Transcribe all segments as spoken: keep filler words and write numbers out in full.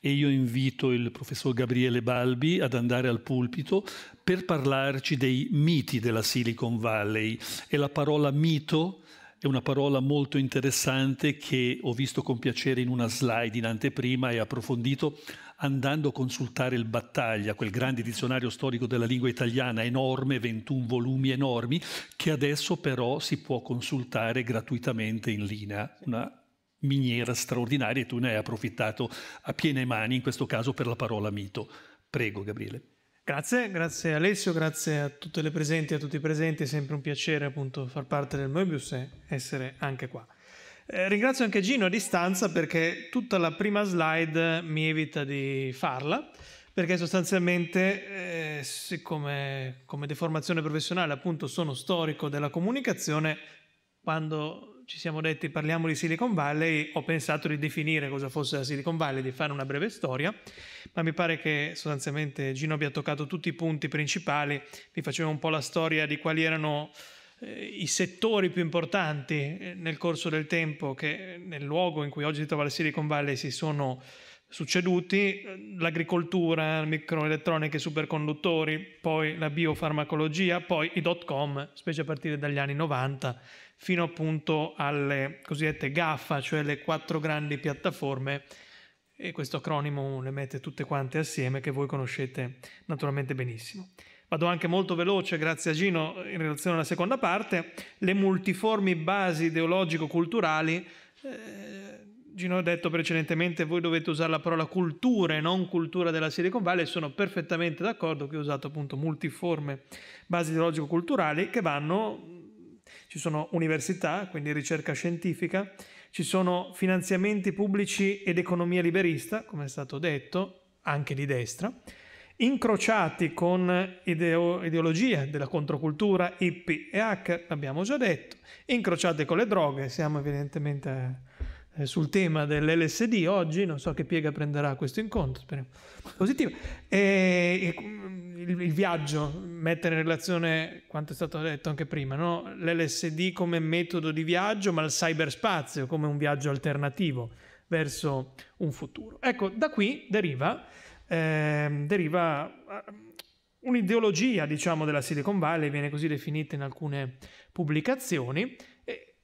E io invito il professor Gabriele Balbi ad andare al pulpito per parlarci dei miti della Silicon Valley. E la parola mito è una parola molto interessante che ho visto con piacere in una slide in anteprima e approfondito andando a consultare il Battaglia, quel grande dizionario storico della lingua italiana enorme, ventuno volumi enormi, che adesso però si può consultare gratuitamente in linea. Una miniera straordinaria, e tu ne hai approfittato a piene mani, in questo caso per la parola mito. Prego, Gabriele. Grazie, grazie Alessio, grazie a tutte le presenti e a tutti i presenti, è sempre un piacere appunto far parte del Möbius e essere anche qua. Eh, ringrazio anche Gino a distanza perché tutta la prima slide mi evita di farla, perché sostanzialmente eh, siccome come deformazione professionale appunto sono storico della comunicazione, quando ci siamo detti parliamo di Silicon Valley, ho pensato di definire cosa fosse la Silicon Valley, di fare una breve storia, ma mi pare che sostanzialmente Gino abbia toccato tutti i punti principali. Vi facevo un po' la storia di quali erano eh, i settori più importanti eh, nel corso del tempo che nel luogo in cui oggi si trova la Silicon Valley si sono succeduti: l'agricoltura, microelettronica e superconduttori, poi la biofarmacologia, poi i dot-com, specie a partire dagli anni novanta, fino appunto alle cosiddette GAFA, cioè le quattro grandi piattaforme, e questo acronimo le mette tutte quante assieme, che voi conoscete naturalmente benissimo. Vado anche molto veloce, grazie a Gino, in relazione alla seconda parte, le multiformi basi ideologico-culturali. eh, Gino ha detto precedentemente, voi dovete usare la parola culture, non cultura della Silicon Valley, sono perfettamente d'accordo, che ho usato appunto multiforme basi ideologico-culturali, che vanno... Ci sono università, quindi ricerca scientifica, ci sono finanziamenti pubblici ed economia liberista, come è stato detto, anche di destra, incrociati con ideo ideologia della controcultura, hippie e hacker, l'abbiamo già detto, incrociati con le droghe, siamo evidentemente eh, sul tema dell'L S D oggi, non so che piega prenderà questo incontro, speriamo positivo. E, e, il, il viaggio, mettere in relazione quanto è stato detto anche prima, no? L'L S D come metodo di viaggio, ma il cyberspazio come un viaggio alternativo verso un futuro. Ecco, da qui deriva, eh, deriva un'ideologia, diciamo, della Silicon Valley, viene così definita in alcune pubblicazioni.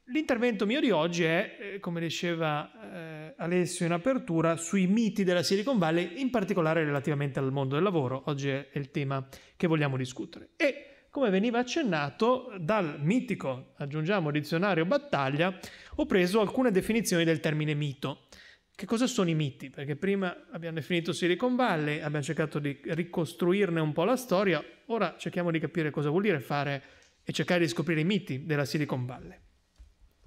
L'intervento mio di oggi è, come diceva eh, Alessio in apertura, sui miti della Silicon Valley, in particolare relativamente al mondo del lavoro. Oggi è il tema che vogliamo discutere. E, come veniva accennato, dal mitico, aggiungiamo, dizionario Battaglia, ho preso alcune definizioni del termine mito. Che cosa sono i miti? Perché prima abbiamo definito Silicon Valley, abbiamo cercato di ricostruirne un po' la storia, ora cerchiamo di capire cosa vuol dire fare e cercare di scoprire i miti della Silicon Valley.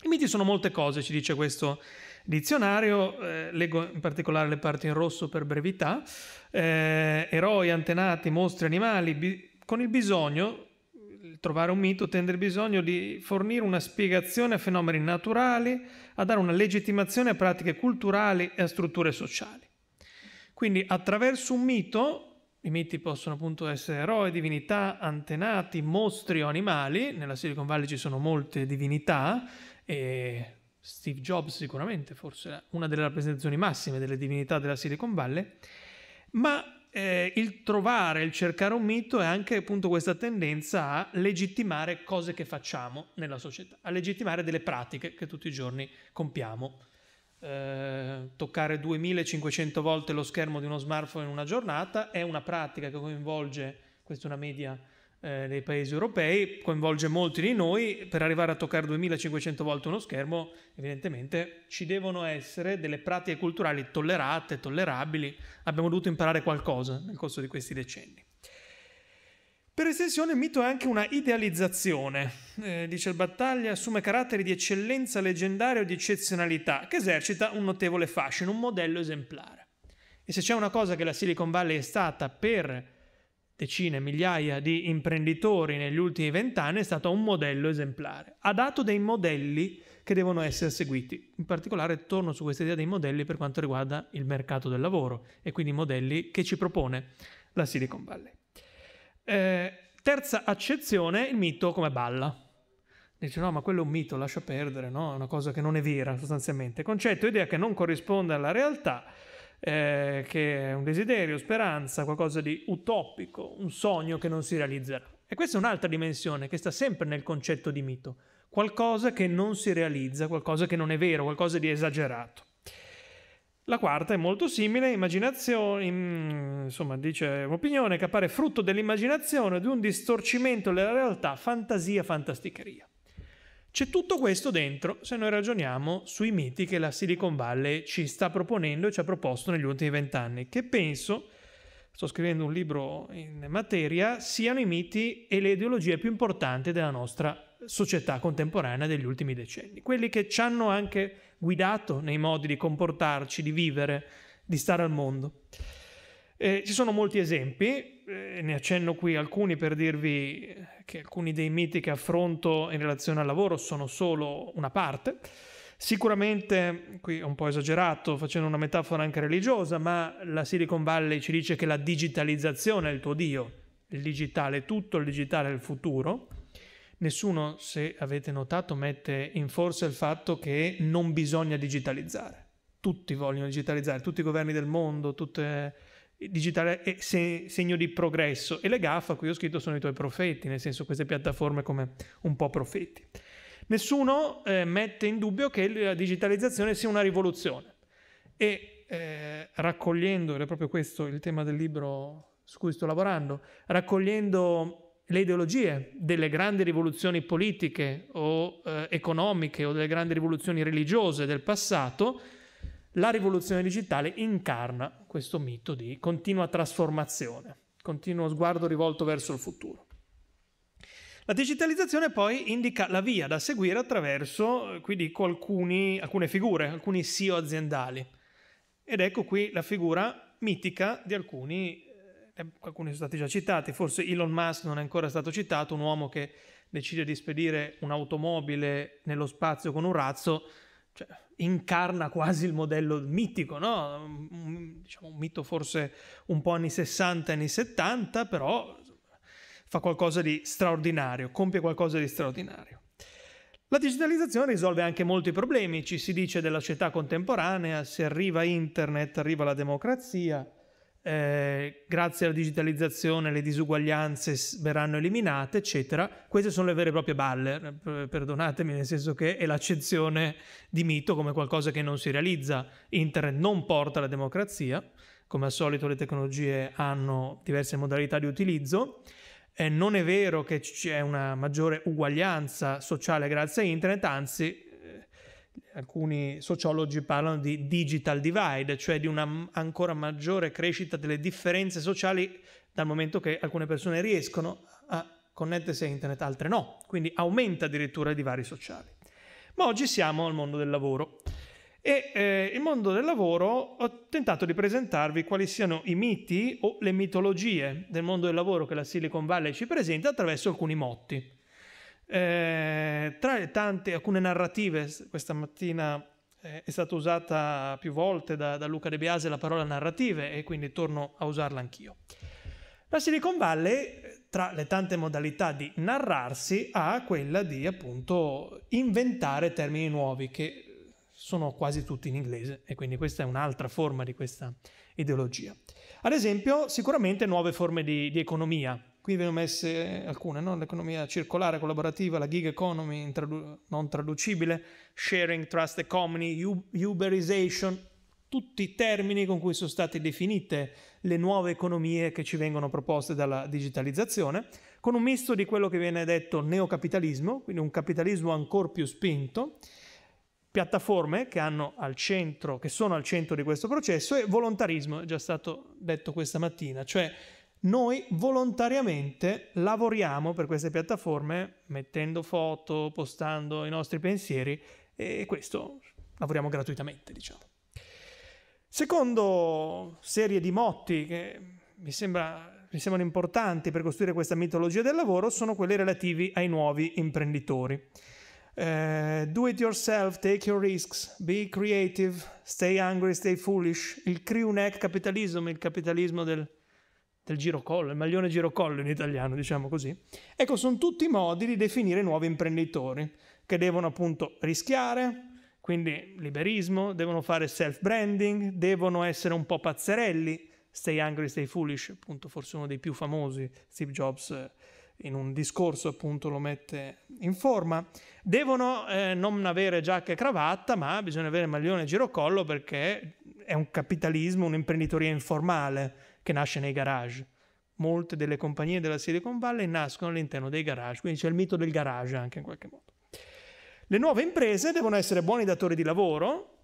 I miti sono molte cose, ci dice questo dizionario, eh, leggo in particolare le parti in rosso per brevità, eh, eroi, antenati, mostri, animali, con il bisogno, trovare un mito tende il bisogno di fornire una spiegazione a fenomeni naturali, a dare una legittimazione a pratiche culturali e a strutture sociali. Quindi attraverso un mito, i miti possono appunto essere eroi, divinità, antenati, mostri o animali, nella Silicon Valley ci sono molte divinità, e Steve Jobs sicuramente forse una delle rappresentazioni massime delle divinità della Silicon Valley, ma eh, il trovare, il cercare un mito è anche appunto questa tendenza a legittimare cose che facciamo nella società, a legittimare delle pratiche che tutti i giorni compiamo. Eh, toccare duemilacinquecento volte lo schermo di uno smartphone in una giornata è una pratica che coinvolge, questa è una media eh, dei paesi europei, coinvolge molti di noi. Per arrivare a toccare duemilacinquecento volte uno schermo evidentemente ci devono essere delle pratiche culturali tollerate, tollerabili, abbiamo dovuto imparare qualcosa nel corso di questi decenni. Per estensione il mito è anche una idealizzazione, eh, dice il Battaglia, assume caratteri di eccellenza leggendaria o di eccezionalità, che esercita un notevole fascino, un modello esemplare. E se c'è una cosa che la Silicon Valley è stata per decine, migliaia di imprenditori negli ultimi vent'anni, è stata un modello esemplare. Ha dato dei modelli che devono essere seguiti. In particolare torno su questa idea dei modelli per quanto riguarda il mercato del lavoro e quindi i modelli che ci propone la Silicon Valley. Eh, terza accezione, il mito come balla. Dice no, ma quello è un mito, lascia perdere, no? È una cosa che non è vera sostanzialmente. Concetto, idea che non corrisponde alla realtà, eh, che è un desiderio, speranza, qualcosa di utopico, un sogno che non si realizzerà. E questa è un'altra dimensione che sta sempre nel concetto di mito, qualcosa che non si realizza, qualcosa che non è vero, qualcosa di esagerato. La quarta è molto simile, immaginazione, insomma, dice un'opinione che appare frutto dell'immaginazione, di un distorcimento della realtà, fantasia, fantasticheria. C'è tutto questo dentro se noi ragioniamo sui miti che la Silicon Valley ci sta proponendo e ci ha proposto negli ultimi vent'anni, che penso, sto scrivendo un libro in materia, siano i miti e le ideologie più importanti della nostra società contemporanea degli ultimi decenni, quelli che ci hanno anche guidato nei modi di comportarci, di vivere, di stare al mondo. Eh, ci sono molti esempi, eh, ne accenno qui alcuni per dirvi che alcuni dei miti che affronto in relazione al lavoro sono solo una parte. Sicuramente, qui è un po' esagerato facendo una metafora anche religiosa, ma la Silicon Valley ci dice che la digitalizzazione è il tuo Dio, il digitale è tutto, il digitale è il futuro. Nessuno, se avete notato, mette in forza il fatto che non bisogna digitalizzare. Tutti vogliono digitalizzare, tutti i governi del mondo, tutte... digitale è segno di progresso, e le GAFA, qui ho scritto, sono i tuoi profeti, nel senso queste piattaforme come un po' profeti. Nessuno eh, mette in dubbio che la digitalizzazione sia una rivoluzione, e eh, raccogliendo, ed è proprio questo il tema del libro su cui sto lavorando, raccogliendo le ideologie delle grandi rivoluzioni politiche o eh, economiche o delle grandi rivoluzioni religiose del passato, la rivoluzione digitale incarna questo mito di continua trasformazione, continuo sguardo rivolto verso il futuro. La digitalizzazione poi indica la via da seguire attraverso, qui dico, alcuni, alcune figure, alcuni C E O aziendali. Ed ecco qui la figura mitica di alcuni, eh, alcuni sono stati già citati, forse Elon Musk non è ancora stato citato, un uomo che decide di spedire un'automobile nello spazio con un razzo. Cioè, incarna quasi il modello mitico, no? Diciamo un mito forse un po' anni sessanta, anni settanta, però fa qualcosa di straordinario, compie qualcosa di straordinario. La digitalizzazione risolve anche molti problemi, ci si dice, della società contemporanea. Se arriva internet, arriva la democrazia, eh, grazie alla digitalizzazione le disuguaglianze verranno eliminate, eccetera. Queste sono le vere e proprie balle, perdonatemi, nel senso che è l'accezione di mito come qualcosa che non si realizza. Internet non porta alla democrazia, come al solito le tecnologie hanno diverse modalità di utilizzo. Eh, non è vero che c'è una maggiore uguaglianza sociale grazie a internet, anzi alcuni sociologi parlano di digital divide, cioè di una ancora maggiore crescita delle differenze sociali, dal momento che alcune persone riescono a connettersi a internet, altre no, quindi aumenta addirittura i divari sociali. Ma oggi siamo al mondo del lavoro, e eh, il mondo del lavoro, ho tentato di presentarvi quali siano i miti o le mitologie del mondo del lavoro che la Silicon Valley ci presenta attraverso alcuni motti. Eh, tra le tante, alcune narrative, questa mattina eh, è stata usata più volte da, da Luca De Biase la parola narrative, e quindi torno a usarla anch'io. La Silicon Valley, tra le tante modalità di narrarsi, ha quella di appunto inventare termini nuovi, che sono quasi tutti in inglese, e quindi questa è un'altra forma di questa ideologia. Ad esempio, sicuramente nuove forme di, di economia. Qui vengono messe alcune, no? L'economia circolare, collaborativa, la gig economy, tradu- non traducibile, sharing, trust economy, uberization, tutti i termini con cui sono state definite le nuove economie che ci vengono proposte dalla digitalizzazione, con un misto di quello che viene detto neocapitalismo, quindi un capitalismo ancora più spinto, piattaforme che hanno al centro, che sono al centro di questo processo, e volontarismo, è già stato detto questa mattina, cioè noi volontariamente lavoriamo per queste piattaforme, mettendo foto, postando i nostri pensieri, e questo lavoriamo gratuitamente, diciamo. Secondo serie di motti che mi, sembra, mi sembrano importanti per costruire questa mitologia del lavoro sono quelli relativi ai nuovi imprenditori. Eh, do it yourself, take your risks, be creative, stay hungry, stay foolish, il crew neck capitalism, il capitalismo del... del girocollo, il maglione girocollo in italiano, diciamo così. Ecco, sono tutti modi di definire nuovi imprenditori che devono appunto rischiare, Quindi liberismo, devono fare self-branding, devono essere un po' pazzerelli. Stay angry, stay foolish, appunto, forse uno dei più famosi. Steve Jobs in un discorso appunto lo mette in forma. Devono eh, non avere giacca e cravatta, ma bisogna avere maglione e girocollo, perché è un capitalismo, un'imprenditoria informale che nasce nei garage. Molte delle compagnie della Silicon Valley nascono all'interno dei garage, quindi c'è il mito del garage anche in qualche modo. Le nuove imprese devono essere buoni datori di lavoro,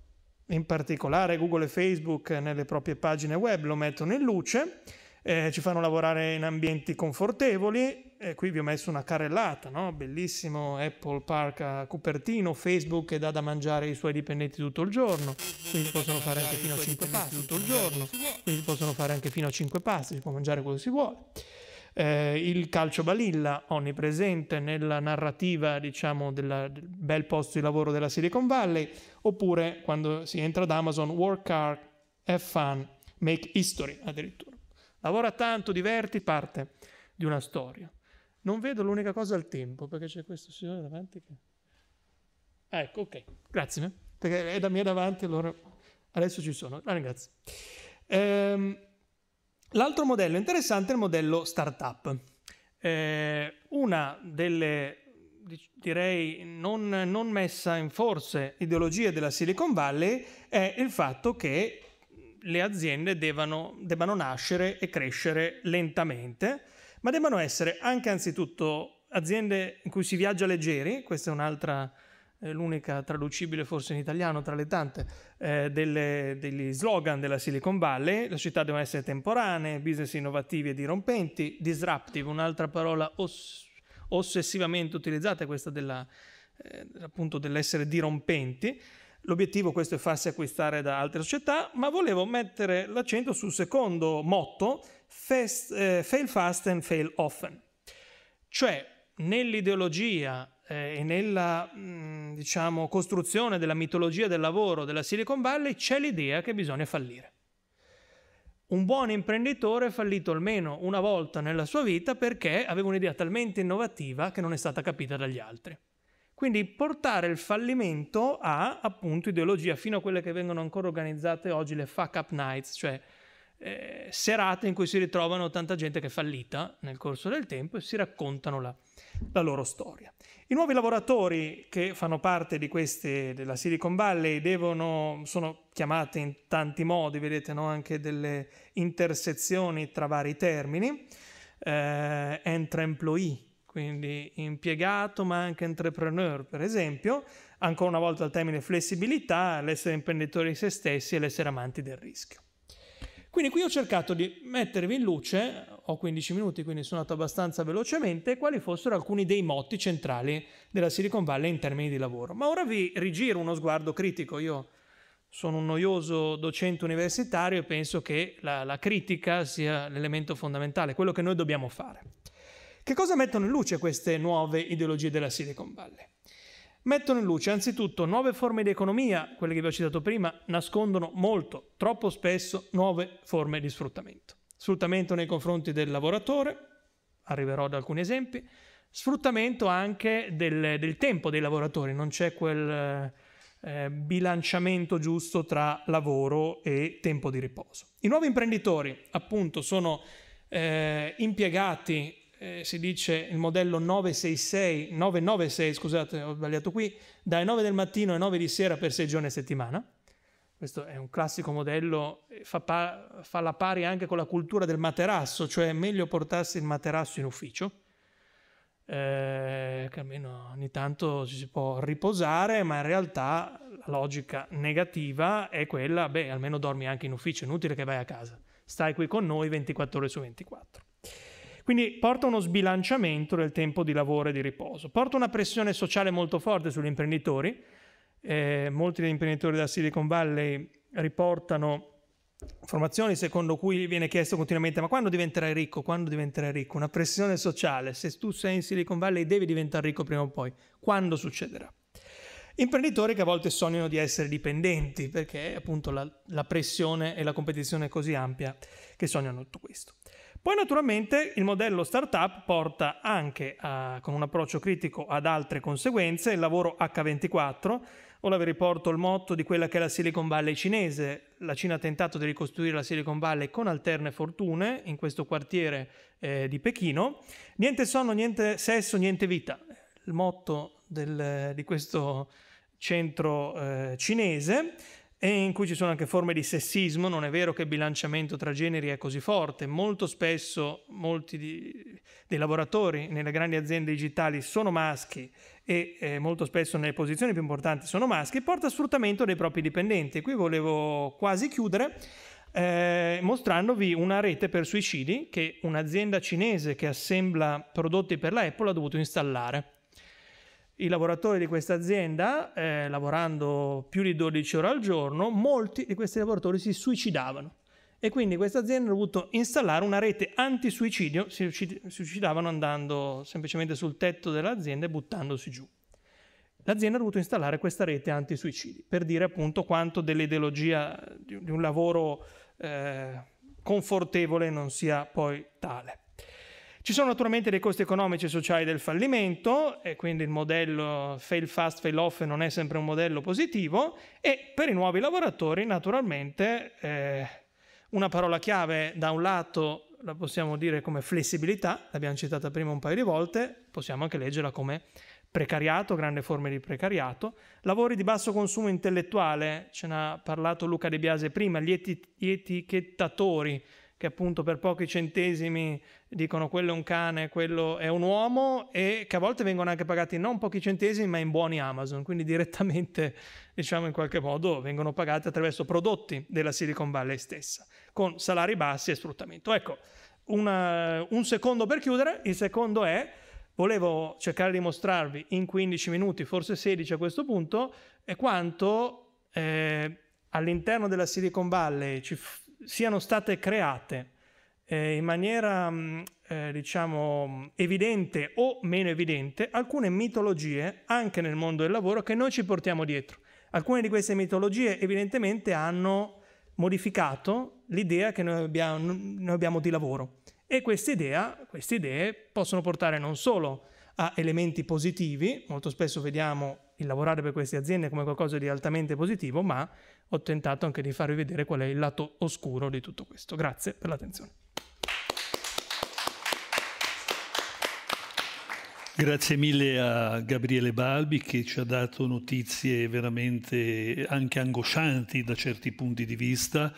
in particolare Google e Facebook nelle proprie pagine web lo mettono in luce, eh, ci fanno lavorare in ambienti confortevoli, eh, qui vi ho messo una carrellata, no? Bellissimo Apple Park a Cupertino, Facebook che dà da mangiare ai suoi dipendenti tutto il giorno, quindi possono fare anche fino a cinque pasti tutto il giorno, quindi possono fare anche fino a cinque pasti, si può mangiare quello che si vuole. Eh, il calcio balilla, onnipresente nella narrativa, diciamo, della, del bel posto di lavoro della Silicon Valley, oppure quando si entra ad Amazon, work hard, have fun, make history addirittura. Lavora tanto, diverti, parte di una storia. Non vedo l'unica cosa al tempo, perché c'è questo signore davanti che... Ah, ecco, ok, grazie, eh? Perché è da me davanti, allora adesso ci sono, la ringrazio. Ehm... L'altro modello interessante è il modello startup. Eh, una delle, direi, non, non messa in forse ideologie della Silicon Valley è il fatto che le aziende debbano, debbano nascere e crescere lentamente, ma debbano essere anche anzitutto aziende in cui si viaggia leggeri. Questa è un'altra, l'unica traducibile forse in italiano tra le tante, eh, delle, degli slogan della Silicon Valley. Le città devono essere temporanee, business innovativi e dirompenti, disruptive, un'altra parola oss ossessivamente utilizzata, è questa della, eh, appunto dell'essere dirompenti. L'obiettivo questo è farsi acquistare da altre società, ma volevo mettere l'accento sul secondo motto, fast, eh, fail fast and fail often. Cioè, nell'ideologia e nella, diciamo, costruzione della mitologia del lavoro della Silicon Valley c'è l'idea che bisogna fallire. Un buon imprenditore è fallito almeno una volta nella sua vita perché aveva un'idea talmente innovativa che non è stata capita dagli altri. Quindi portare il fallimento a, appunto, ideologia, fino a quelle che vengono ancora organizzate oggi, le fuck up nights, cioè eh, serate in cui si ritrovano tanta gente che è fallita nel corso del tempo e si raccontano la la loro storia. I nuovi lavoratori che fanno parte di queste, della Silicon Valley, devono, sono chiamati in tanti modi, vedete, no? Anche delle intersezioni tra vari termini, eh, entre employee, quindi impiegato, ma anche entrepreneur per esempio, ancora una volta il termine flessibilità, l'essere imprenditori di se stessi e l'essere amanti del rischio. Quindi qui ho cercato di mettervi in luce, ho quindici minuti quindi sono andato abbastanza velocemente, quali fossero alcuni dei motti centrali della Silicon Valley in termini di lavoro. Ma ora vi rigiro uno sguardo critico, io sono un noioso docente universitario e penso che la, la critica sia l'elemento fondamentale, quello che noi dobbiamo fare. Che cosa mettono in luce queste nuove ideologie della Silicon Valley? Mettono in luce anzitutto nuove forme di economia, quelle che vi ho citato prima, nascondono molto, troppo spesso, nuove forme di sfruttamento. Sfruttamento nei confronti del lavoratore, arriverò ad alcuni esempi, sfruttamento anche del, del tempo dei lavoratori, non c'è quel eh, bilanciamento giusto tra lavoro e tempo di riposo. I nuovi imprenditori, appunto, sono eh, impiegati. Eh, si dice il modello nove sei sei, nove nove sei, scusate, ho sbagliato qui, dai nove del mattino ai nove di sera per sei giorni a settimana. Questo è un classico modello, fa, pa fa la pari anche con la cultura del materasso, cioè è meglio portarsi il materasso in ufficio, eh, che almeno ogni tanto ci si può riposare, ma in realtà la logica negativa è quella, beh, almeno dormi anche in ufficio, è inutile che vai a casa, stai qui con noi ventiquattro ore su ventiquattro. Quindi porta uno sbilanciamento del tempo di lavoro e di riposo, porta una pressione sociale molto forte sugli imprenditori, eh, molti degli imprenditori della Silicon Valley riportano informazioni secondo cui viene chiesto continuamente ma quando diventerai ricco, quando diventerai ricco, una pressione sociale, se tu sei in Silicon Valley devi diventare ricco prima o poi, quando succederà? Imprenditori che a volte sognano di essere dipendenti perché appunto la, la pressione e la competizione è così ampia che sognano tutto questo. Poi naturalmente il modello startup porta anche a, con un approccio critico ad altre conseguenze, il lavoro acca ventiquattro, Ora vi riporto il motto di quella che è la Silicon Valley cinese. La Cina ha tentato di ricostruire la Silicon Valley con alterne fortune in questo quartiere eh, di Pechino. Niente sonno, niente sesso, niente vita. Il motto del, di questo centro eh, cinese, e in cui ci sono anche forme di sessismo. Non è vero che il bilanciamento tra generi è così forte. Molto spesso molti di, dei lavoratori nelle grandi aziende digitali sono maschi e eh, molto spesso nelle posizioni più importanti sono maschi, porta a sfruttamento dei propri dipendenti. E qui volevo quasi chiudere eh, mostrandovi una rete per suicidi che un'azienda cinese che assembla prodotti per la Apple ha dovuto installare. I lavoratori di questa azienda, eh, lavorando più di dodici ore al giorno, molti di questi lavoratori si suicidavano e quindi questa azienda ha dovuto installare una rete antisuicidio. Si suicidavano andando semplicemente sul tetto dell'azienda e buttandosi giù. L'azienda ha dovuto installare questa rete antisuicidi per dire appunto quanto dell'ideologia di un lavoro eh, confortevole non sia poi tale. Ci sono naturalmente dei costi economici e sociali del fallimento e quindi il modello fail fast, fail off non è sempre un modello positivo, e per i nuovi lavoratori naturalmente eh, una parola chiave da un lato la possiamo dire come flessibilità, l'abbiamo citata prima un paio di volte, possiamo anche leggerla come precariato, grande forma di precariato, lavori di basso consumo intellettuale, ce n'ha parlato Luca De Biase prima, gli, eti- gli etichettatori che appunto per pochi centesimi dicono quello è un cane, quello è un uomo, e che a volte vengono anche pagati non pochi centesimi ma in buoni Amazon, quindi direttamente diciamo in qualche modo vengono pagati attraverso prodotti della Silicon Valley stessa, con salari bassi e sfruttamento. Ecco, una, un secondo per chiudere, il secondo è, volevo cercare di mostrarvi in quindici minuti, forse sedici a questo punto, è quanto eh, all'interno della Silicon Valley ci siano state create eh, in maniera eh, diciamo evidente o meno evidente alcune mitologie anche nel mondo del lavoro che noi ci portiamo dietro. Alcune di queste mitologie evidentemente hanno modificato l'idea che noi abbiamo, noi abbiamo di lavoro, e quest'idea, queste idee possono portare non solo a elementi positivi, molto spesso vediamo il lavorare per queste aziende come qualcosa di altamente positivo, ma ho tentato anche di farvi vedere qual è il lato oscuro di tutto questo. Grazie per l'attenzione. Grazie mille a Gabriele Balbi che ci ha dato notizie veramente anche angoscianti da certi punti di vista,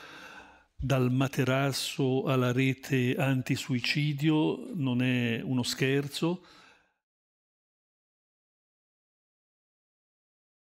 dal materasso alla rete antisuicidio, non è uno scherzo.